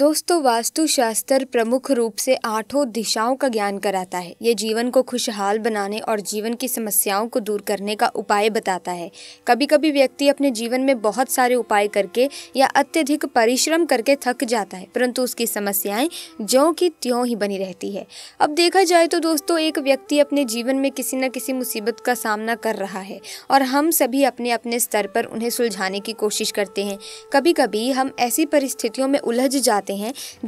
दोस्तों, वास्तुशास्त्र प्रमुख रूप से 8 दिशाओं का ज्ञान कराता है। ये जीवन को खुशहाल बनाने और जीवन की समस्याओं को दूर करने का उपाय बताता है। कभी कभी व्यक्ति अपने जीवन में बहुत सारे उपाय करके या अत्यधिक परिश्रम करके थक जाता है, परंतु उसकी समस्याएं ज्यों की त्यों ही बनी रहती है। अब देखा जाए तो दोस्तों, एक व्यक्ति अपने जीवन में किसी न किसी मुसीबत का सामना कर रहा है और हम सभी अपने अपने स्तर पर उन्हें सुलझाने की कोशिश करते हैं। कभी कभी हम ऐसी परिस्थितियों में उलझ जाते हैं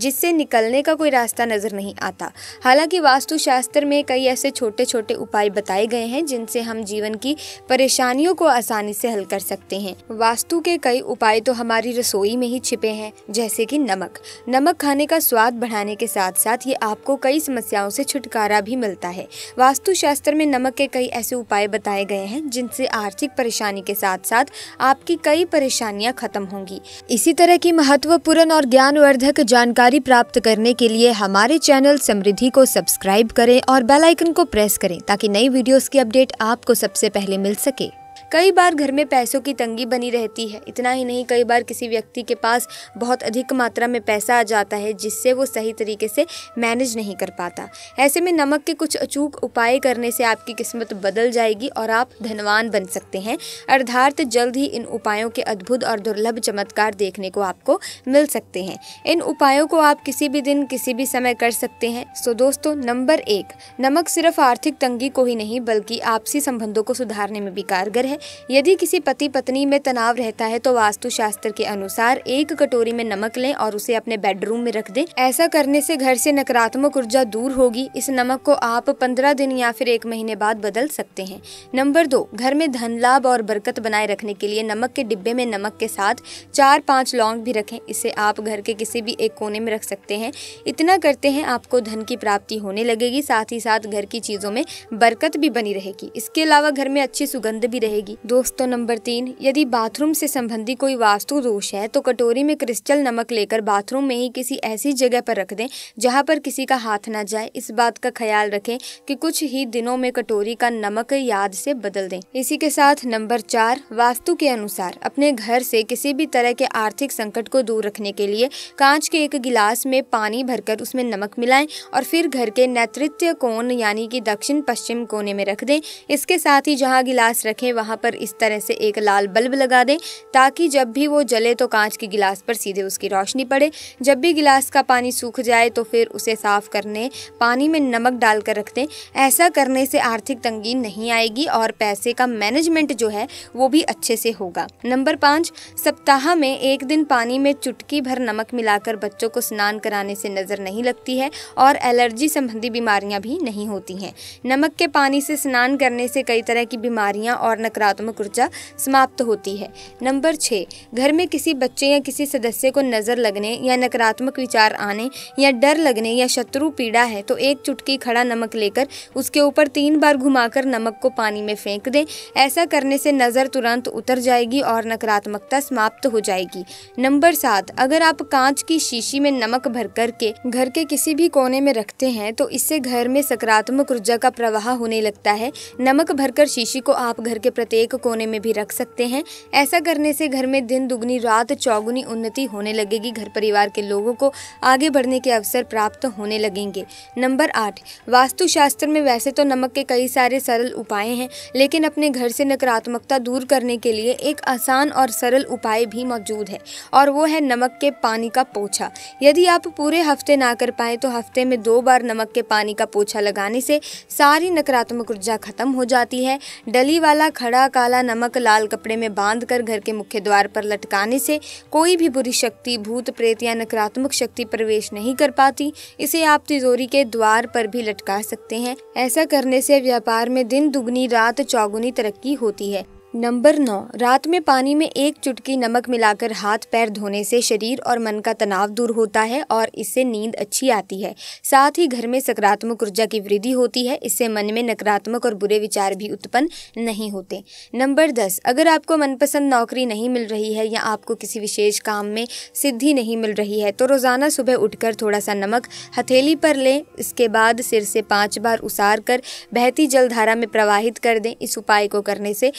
जिससे निकलने का कोई रास्ता नजर नहीं आता। हालांकि वास्तुशास्त्र में कई ऐसे छोटे छोटे उपाय बताए गए हैं जिनसे हम जीवन की परेशानियों को आसानी से हल कर सकते हैं। वास्तु के कई उपाय तो हमारी रसोई में ही छिपे हैं, जैसे कि नमक खाने का स्वाद बढ़ाने के साथ साथ ये आपको कई समस्याओं से छुटकारा भी मिलता है। वास्तुशास्त्र में नमक के कई ऐसे उपाय बताए गए हैं जिनसे आर्थिक परेशानी के साथ साथ आपकी कई परेशानियां खत्म होंगी। इसी तरह की महत्वपूर्ण और ज्ञानवर्धक जानकारी प्राप्त करने के लिए हमारे चैनल समृद्धि को सब्सक्राइब करें और बेल आइकन को प्रेस करें ताकि नई वीडियोस की अपडेट आपको सबसे पहले मिल सके। कई बार घर में पैसों की तंगी बनी रहती है। इतना ही नहीं, कई बार किसी व्यक्ति के पास बहुत अधिक मात्रा में पैसा आ जाता है जिससे वो सही तरीके से मैनेज नहीं कर पाता। ऐसे में नमक के कुछ अचूक उपाय करने से आपकी किस्मत बदल जाएगी और आप धनवान बन सकते हैं। अर्थात जल्द ही इन उपायों के अद्भुत और दुर्लभ चमत्कार देखने को आपको मिल सकते हैं। इन उपायों को आप किसी भी दिन किसी भी समय कर सकते हैं। तो दोस्तों, नंबर 1, नमक सिर्फ आर्थिक तंगी को ही नहीं बल्कि आपसी संबंधों को सुधारने में भी कारगर है। यदि किसी पति पत्नी में तनाव रहता है तो वास्तुशास्त्र के अनुसार 1 कटोरी में नमक लें और उसे अपने बेडरूम में रख दें। ऐसा करने से घर से नकारात्मक ऊर्जा दूर होगी। इस नमक को आप 15 दिन या फिर 1 महीने बाद बदल सकते हैं। नंबर 2, घर में धन लाभ और बरकत बनाए रखने के लिए नमक के डिब्बे में नमक के साथ 4-5 लौंग भी रखें। इसे आप घर के किसी भी एक कोने में रख सकते हैं। इतना करते हैं आपको धन की प्राप्ति होने लगेगी, साथ ही साथ घर की चीजों में बरकत भी बनी रहेगी। इसके अलावा घर में अच्छी सुगंध भी रहेगी। दोस्तों, नंबर 3, यदि बाथरूम से संबंधी कोई वास्तु दोष है तो कटोरी में क्रिस्टल नमक लेकर बाथरूम में ही किसी ऐसी जगह पर रख दें जहां पर किसी का हाथ ना जाए। इस बात का ख्याल रखें कि कुछ ही दिनों में कटोरी का नमक याद से बदल दें। इसी के साथ नंबर 4, वास्तु के अनुसार अपने घर से किसी भी तरह के आर्थिक संकट को दूर रखने के लिए कांच के एक गिलास में पानी भरकर उसमें नमक मिलाएं और फिर घर के नैऋत्य कोण यानी कि दक्षिण पश्चिम कोने में रख दें। इसके साथ ही जहाँ गिलास रखें वहाँ पर इस तरह से एक लाल बल्ब लगा दें ताकि जब भी वो जले तो कांच के गिलास पर सीधे उसकी रोशनी पड़े। जब भी गिलास का पानी सूख जाए तो फिर उसे साफ करने पानी में नमक डालकर रख दें। ऐसा करने से आर्थिक तंगी नहीं आएगी और पैसे का मैनेजमेंट जो है वो भी अच्छे से होगा। नंबर 5, सप्ताह में 1 दिन पानी में चुटकी भर नमक मिलाकर बच्चों को स्नान कराने से नजर नहीं लगती है और एलर्जी संबंधी बीमारियां भी नहीं होती हैं। नमक के पानी से स्नान करने से कई तरह की बीमारियां और नकारात्मक ऊर्जा समाप्त होती है। नंबर 6, घर में किसी बच्चे या किसी सदस्य को नजर लगने या नकारात्मक विचार आने या डर लगने या शत्रु पीड़ा है तो 1 चुटकी खड़ा नमक लेकर उसके ऊपर 3 बार घुमाकर नमक को पानी में फेंक दें। ऐसा करने से नजर तुरंत उतर जाएगी और नकारात्मकता समाप्त हो जाएगी। नंबर 7, अगर आप कांच की शीशी में नमक भर करके घर के किसी भी कोने में रखते हैं तो इससे घर में सकारात्मक ऊर्जा का प्रवाह होने लगता है। नमक भरकर शीशी को आप घर के प्रत्येक कोने में भी रख सकते हैं। ऐसा करने से घर में दिन दुगनी रात चौगुनी उन्नति होने लगेगी। घर परिवार के लोगों को आगे बढ़ने के अवसर प्राप्त होने लगेंगे। नंबर 8, वास्तुशास्त्र में वैसे तो नमक के कई सारे सरल उपाय हैं, लेकिन अपने घर से नकारात्मकता दूर करने के लिए एक आसान और सरल उपाय भी मौजूद है और वो है नमक के पानी का पोछा। यदि आप पूरे हफ्ते ना कर पाए तो हफ्ते में 2 बार नमक के पानी का पोछा लगाने से सारी नकारात्मक ऊर्जा खत्म हो जाती है। डली वाला खड़ा काला नमक लाल कपड़े में बांधकर घर के मुख्य द्वार पर लटकाने से कोई भी बुरी शक्ति, भूत, प्रेत या नकारात्मक शक्ति प्रवेश नहीं कर पाती। इसे आप तिजोरी के द्वार पर भी लटका सकते हैं। ऐसा करने से व्यापार में दिन दुगनी रात चौगुनी तरक्की होती है। नंबर 9, रात में पानी में 1 चुटकी नमक मिलाकर हाथ पैर धोने से शरीर और मन का तनाव दूर होता है और इससे नींद अच्छी आती है। साथ ही घर में सकारात्मक ऊर्जा की वृद्धि होती है। इससे मन में नकारात्मक और बुरे विचार भी उत्पन्न नहीं होते। नंबर 10, अगर आपको मनपसंद नौकरी नहीं मिल रही है या आपको किसी विशेष काम में सिद्धि नहीं मिल रही है तो रोज़ाना सुबह उठकर थोड़ा सा नमक हथेली पर लें। इसके बाद सिर से 5 बार उसार कर बहती जलधारा में प्रवाहित कर दें। इस उपाय को करने से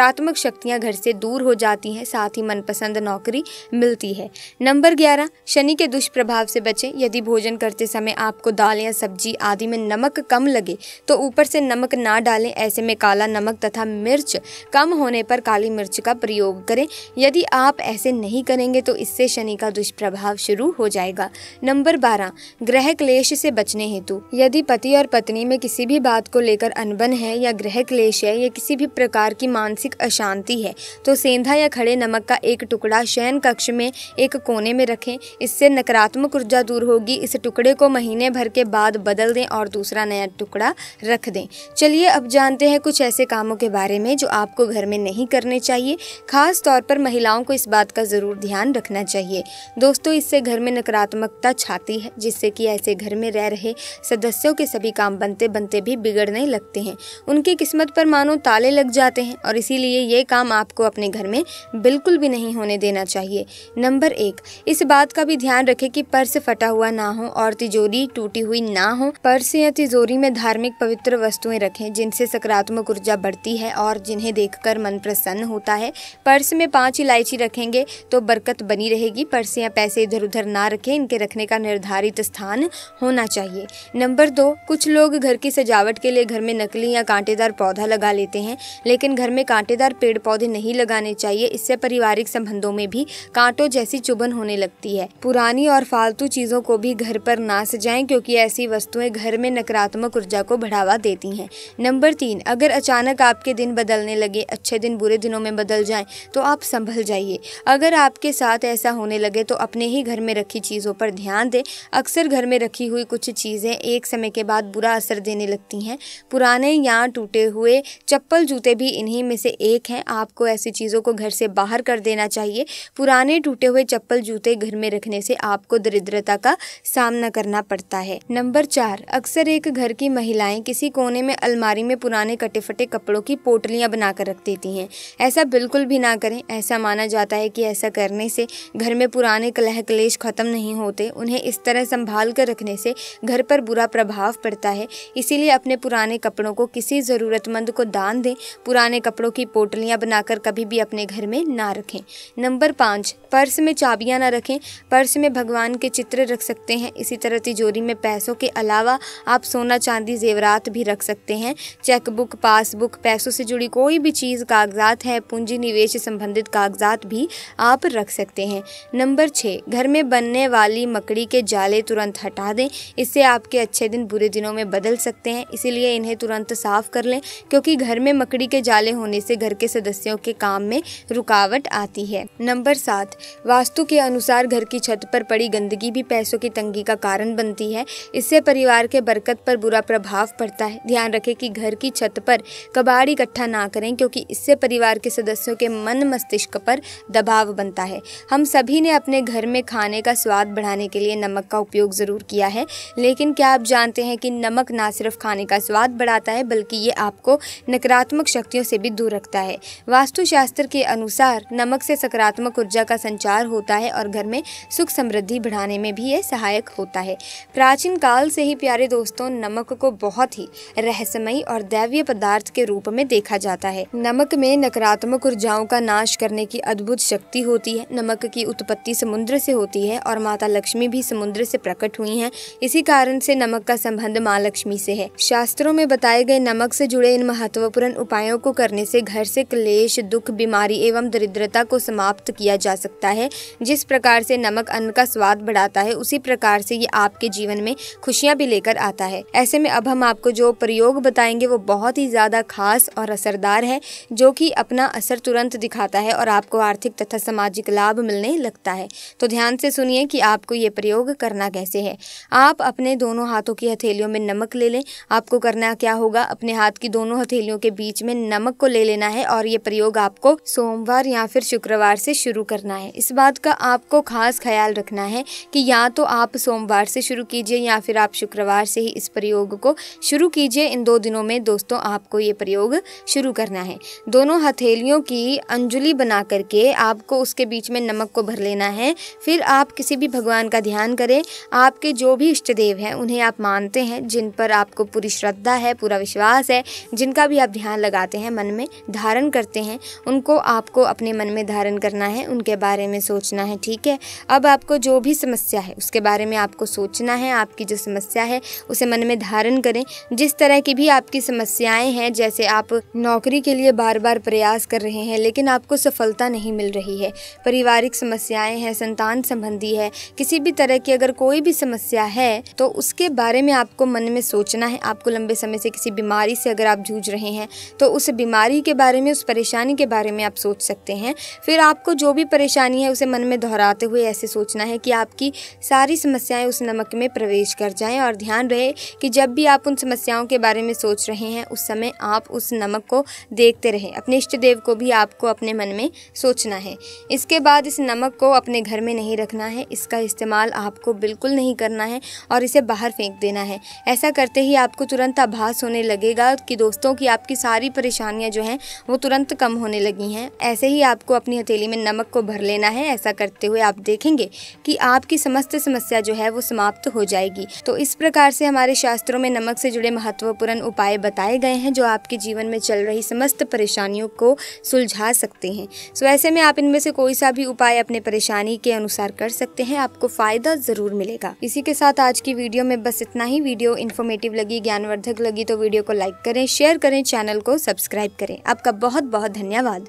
नकारात्मक शक्तियां घर से दूर हो जाती हैं, साथ ही मनपसंद नौकरी मिलती है। नंबर 11, शनि के दुष्प्रभाव से बचें। यदि भोजन करते समय आपको दाल या सब्जी आदि में नमक कम लगे तो ऊपर से नमक ना डालें। ऐसे में काला नमक तथा मिर्च कम होने पर काली मिर्च का प्रयोग करें। यदि आप ऐसे नहीं करेंगे तो इससे शनि का दुष्प्रभाव शुरू हो जाएगा। नंबर 12, ग्रह क्लेश से बचने हेतु यदि पति और पत्नी में किसी भी बात को लेकर अनबन है या ग्रह क्लेश है या किसी भी प्रकार की मानसिक अशांति है तो सेंधा या खड़े नमक का एक टुकड़ा शयन कक्ष में एक कोने में रखें। इससे नकारात्मक ऊर्जा दूर होगी। इस टुकड़े को महीने भर के बाद बदल दें और दूसरा नया टुकड़ा रख दें। चलिए अब जानते हैं कुछ ऐसे कामों के बारे में जो आपको घर में नहीं करने चाहिए। खास तौर पर महिलाओं को इस बात का ज़रूर ध्यान रखना चाहिए। दोस्तों, इससे घर में नकारात्मकता छाती है, जिससे कि ऐसे घर में रह रहे सदस्यों के सभी काम बनते बनते भी बिगड़ने लगते हैं। उनकी किस्मत पर मानो ताले लग जाते हैं और इसीलिए ये काम आपको अपने घर में बिल्कुल भी नहीं होने देना चाहिए। नंबर 1, इस बात का भी ध्यान रखें कि पर्स फटा हुआ ना हो और तिजोरी टूटी हुई ना हो। पर्स या तिजोरी में धार्मिक पवित्र वस्तुएं रखें जिनसे सकारात्मक ऊर्जा बढ़ती है और जिन्हें देखकर मन प्रसन्न होता है। पर्स में 5 इलायची रखेंगे तो बरकत बनी रहेगी। पर्स या पैसे इधर उधर ना रखें, इनके रखने का निर्धारित स्थान होना चाहिए। नंबर 2, कुछ लोग घर की सजावट के लिए घर में नकली या कांटेदार पौधा लगा लेते हैं, लेकिन घर में कांटेदार पेड़ पौधे नहीं लगाने चाहिए। इससे पारिवारिक संबंधों में भी कांटों जैसी चुभन होने लगती है। पुरानी और फालतू चीजों को भी घर पर ना सजाएं क्योंकि ऐसी वस्तुएं घर में नकारात्मक ऊर्जा को बढ़ावा देती हैं। नंबर 3, अगर अचानक आपके दिन बदलने लगे, अच्छे दिन बुरे दिनों में बदल जाएं, तो आप संभल जाइए। अगर आपके साथ ऐसा होने लगे तो अपने ही घर में रखी चीज़ों पर ध्यान दें। अक्सर घर में रखी हुई कुछ चीज़ें एक समय के बाद बुरा असर देने लगती हैं। पुराने या टूटे हुए चप्पल जूते भी इन्हीं में से एक हैं। आपको ऐसी चीज़ों को घर से बाहर कर देना चाहिए। पुराने टूटे हुए चप्पल जूते घर में रखने से आपको दरिद्रता का सामना करना पड़ता है। नंबर 4, अक्सर एक घर की महिलाएं किसी कोने में अलमारी में पुराने कटे फटे कपड़ों की पोटलियां बनाकर रख देती हैं। ऐसा बिल्कुल भी ना करें। ऐसा माना जाता है कि ऐसा करने से घर में पुराने कलह क्लेश खत्म नहीं होते। उन्हें इस तरह संभाल कर रखने से घर पर बुरा प्रभाव पड़ता है। इसीलिए अपने पुराने कपड़ों को किसी ज़रूरतमंद को दान दें। पुराने कपड़ों की पोटलियां बनाकर कभी भी अपने घर में ना रखें। नंबर 5, पर्स में चाबियां ना रखें। पर्स में भगवान के चित्र रख सकते हैं। इसी तरह तिजोरी में पैसों के अलावा आप सोना चांदी जेवरात भी रख सकते हैं। चेकबुक, पासबुक, पैसों से जुड़ी कोई भी चीज़, कागजात है, पूंजी निवेश संबंधित कागजात भी आप रख सकते हैं। नंबर 6, घर में बनने वाली मकड़ी के जाले तुरंत हटा दें। इससे आपके अच्छे दिन बुरे दिनों में बदल सकते हैं। इसीलिए इन्हें तुरंत साफ कर लें क्योंकि घर में मकड़ी के जाले होने से घर के सदस्यों के काम में रुकावट आती है। नंबर 7, वास्तु के अनुसार घर की छत पर पड़ी गंदगी भी पैसों की तंगी का कारण बनती है। इससे परिवार के बरकत पर बुरा प्रभाव पड़ता है। ध्यान रखें कि घर की छत पर कबाड़ इकट्ठा ना करें क्योंकि इससे परिवार के सदस्यों के मन मस्तिष्क पर दबाव बनता है। हम सभी ने अपने घर में खाने का स्वाद बढ़ाने के लिए नमक का उपयोग ज़रूर किया है, लेकिन क्या आप जानते हैं कि नमक ना सिर्फ खाने का स्वाद बढ़ाता है बल्कि ये आपको नकारात्मक शक्तियों से भी दूर रखता है। वास्तुशास्त्र के अनुसार नमक से सकारात्मक ऊर्जा का संचार होता है और घर में सुख समृद्धि बढ़ाने में भी यह सहायक होता है। प्राचीन काल से ही प्यारे दोस्तों नमक को बहुत ही रहस्यमयी और दैवीय पदार्थ के रूप में देखा जाता है। नमक में नकारात्मक ऊर्जाओं का नाश करने की अद्भुत शक्ति होती है। नमक की उत्पत्ति समुद्र से होती है और माता लक्ष्मी भी समुद्र से प्रकट हुई हैं। इसी कारण से नमक का संबंध माँ लक्ष्मी से है। शास्त्रों में बताए गए नमक से जुड़े इन महत्वपूर्ण उपायों को करने से घर से क्लेश, दुख, बीमारी एवं दरिद्रता को समाप्त किया जा सकता है। जिस प्रकार से नमक अन्न का स्वाद बढ़ाता है उसी प्रकार से ये आपके जीवन में खुशियाँ भी लेकर आता है। ऐसे में अब हम आपको जो प्रयोग बताएंगे वो बहुत ही ज़्यादा खास और असरदार है, जो कि अपना असर तुरंत दिखाता है और आपको आर्थिक तथा सामाजिक लाभ मिलने लगता है। तो ध्यान से सुनिए कि आपको ये प्रयोग करना कैसे है। आप अपने दोनों हाथों की हथेलियों में नमक ले लें। आपको करना क्या होगा, अपने हाथ की दोनों हथेलियों के बीच में नमक को ले लेना है और ये प्रयोग आपको सोमवार या फिर शुक्रवार से शुरू करना है। इस बात का आपको खास ख्याल रखना है कि या तो आप सोमवार से शुरू कीजिए या फिर आप शुक्रवार से ही इस प्रयोग को शुरू कीजिए। इन 2 दिनों में दोस्तों आपको ये प्रयोग शुरू करना है। दोनों हथेलियों की अंजुली बना करके आपको उसके बीच में नमक को भर लेना है। फिर आप किसी भी भगवान का ध्यान करें। आपके जो भी इष्ट देव हैं, उन्हें आप मानते हैं, जिन पर आपको पूरी श्रद्धा है, पूरा विश्वास है, जिनका भी आप ध्यान लगाते हैं मन में, धारण करते हैं उनको आपको अपने मन में धारण करना है, उनके बारे में सोचना है। ठीक है, अब आपको जो भी समस्या है उसके बारे में आपको सोचना है, आपकी जो समस्या है उसे मन में धारण करें। जिस तरह की भी आपकी समस्याएं हैं, जैसे आप नौकरी के लिए बार बार प्रयास कर रहे हैं लेकिन आपको सफलता नहीं मिल रही है, पारिवारिक समस्याएं हैं, संतान संबंधी है, किसी भी तरह की अगर कोई भी समस्या है तो उसके बारे में आपको मन में सोचना है। आपको लंबे समय से किसी बीमारी से अगर आप जूझ रहे हैं तो उस बीमारी के बारे में, उस परेशानी के बारे में आप सोच सकते हैं। फिर आपको जो भी परेशानी है उसे मन में दोहराते हुए ऐसे सोचना है कि आपकी सारी समस्याएं उस नमक में प्रवेश कर जाएं। और ध्यान रहे कि जब भी आप उन समस्याओं के बारे में सोच रहे हैं उस समय आप उस नमक को देखते रहें। अपने इष्ट देव को भी आपको अपने मन में सोचना है। इसके बाद इस नमक को अपने घर में नहीं रखना है, इसका इस्तेमाल आपको बिल्कुल नहीं करना है और इसे बाहर फेंक देना है। ऐसा करते ही आपको तुरंत आभास होने लगेगा कि दोस्तों की आपकी सारी परेशानियाँ जो हैं वो तुरंत कम होने लगी हैं। ऐसे ही आपको अपनी हथेली में नमक को भर लेना है। ऐसा करते हुए आप देखेंगे कि आपकी समस्त समस्या जो है वो समाप्त हो जाएगी। तो इस प्रकार से हमारे शास्त्रों में नमक से जुड़े महत्वपूर्ण उपाय बताए गए हैं जो आपके जीवन में चल रही समस्त परेशानियों को सुलझा सकते हैं। सो ऐसे में आप इनमें से कोई सा भी उपाय अपने परेशानी के अनुसार कर सकते हैं, आपको फायदा जरूर मिलेगा। इसी के साथ आज की वीडियो में बस इतना ही। वीडियो इन्फॉर्मेटिव लगी, ज्ञानवर्धक लगी तो वीडियो को लाइक करें, शेयर करें, चैनल को सब्सक्राइब करें। आपका बहुत बहुत धन्यवाद।